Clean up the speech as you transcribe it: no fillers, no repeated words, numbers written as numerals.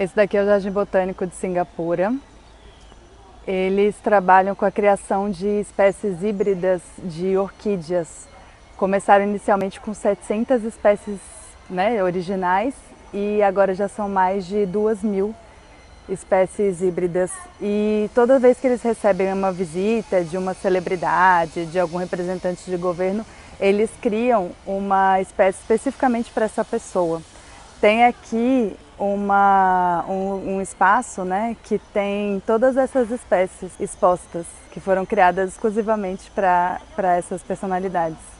Esse daqui é o Jardim Botânico de Singapura. Eles trabalham com a criação de espécies híbridas de orquídeas. Começaram inicialmente com 700 espécies, né, originais, e agora já são mais de 2.000 espécies híbridas. E toda vez que eles recebem uma visita de uma celebridade, de algum representante de governo, eles criam uma espécie especificamente para essa pessoa. Tem aqui um espaço, né, que tem todas essas espécies expostas, que foram criadas exclusivamente para essas personalidades.